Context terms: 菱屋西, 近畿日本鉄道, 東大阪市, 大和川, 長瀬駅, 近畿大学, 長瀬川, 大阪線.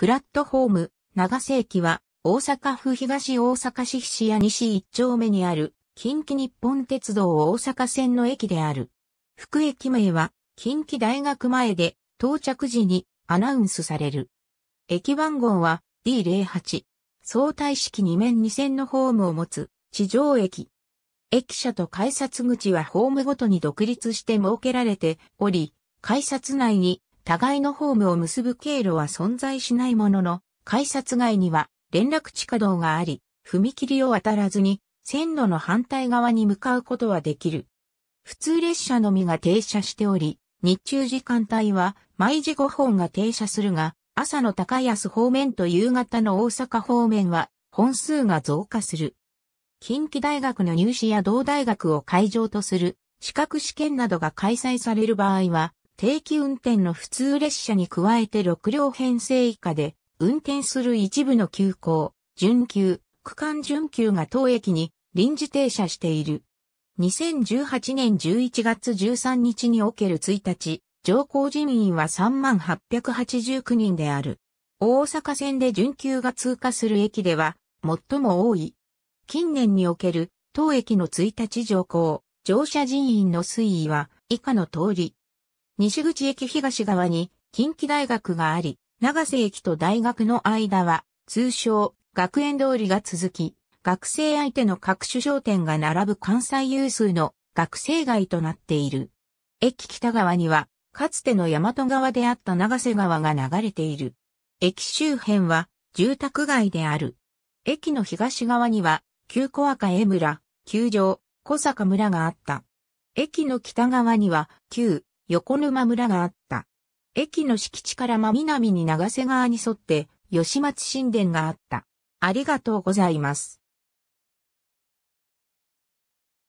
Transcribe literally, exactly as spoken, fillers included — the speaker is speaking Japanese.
プラットホーム、長瀬駅は、大阪府東大阪市菱屋西一丁目にある、近畿日本鉄道大阪線の駅である。副駅名は、近畿大学前で、到着時にアナウンスされる。駅番号は ディーゼロはち。相対式に面に線のホームを持つ、地上駅。駅舎と改札口はホームごとに独立して設けられており、改札内に互いのホームを結ぶ経路は存在しないものの、改札外には連絡地下道があり、踏切を渡らずに線路の反対側に向かうことはできる。普通列車のみが停車しており、日中時間帯は毎時ごほんが停車するが、朝の高安方面と夕方の大阪方面は本数が増加する。近畿大学の入試や同大学を会場とする資格試験などが開催される場合は、定期運転の普通列車に加えてろくりょうへんせい以下で、運転する一部の急行、準急、区間準急が当駅に臨時停車している。にせんじゅうはちねんじゅういちがつじゅうさんにちにおけるいちにち、乗降人員は さんまんはっぴゃくはちじゅうきゅうにんである。大阪線で準急が通過する駅では最も多い。近年における当駅のいちにち乗降、乗車人員の推移は以下の通り。西口駅東側に近畿大学があり、長瀬駅と大学の間は通称学園通りが続き、学生相手の各種商店が並ぶ関西有数の学生街となっている。駅北側にはかつての大和川であった長瀬川が流れている。駅周辺は住宅街である。駅の東側には旧小赤江村、旧城、小坂村があった。駅の北側には旧横沼村があった。駅の敷地から真南に長瀬川に沿って吉松新田があった。ありがとうございます。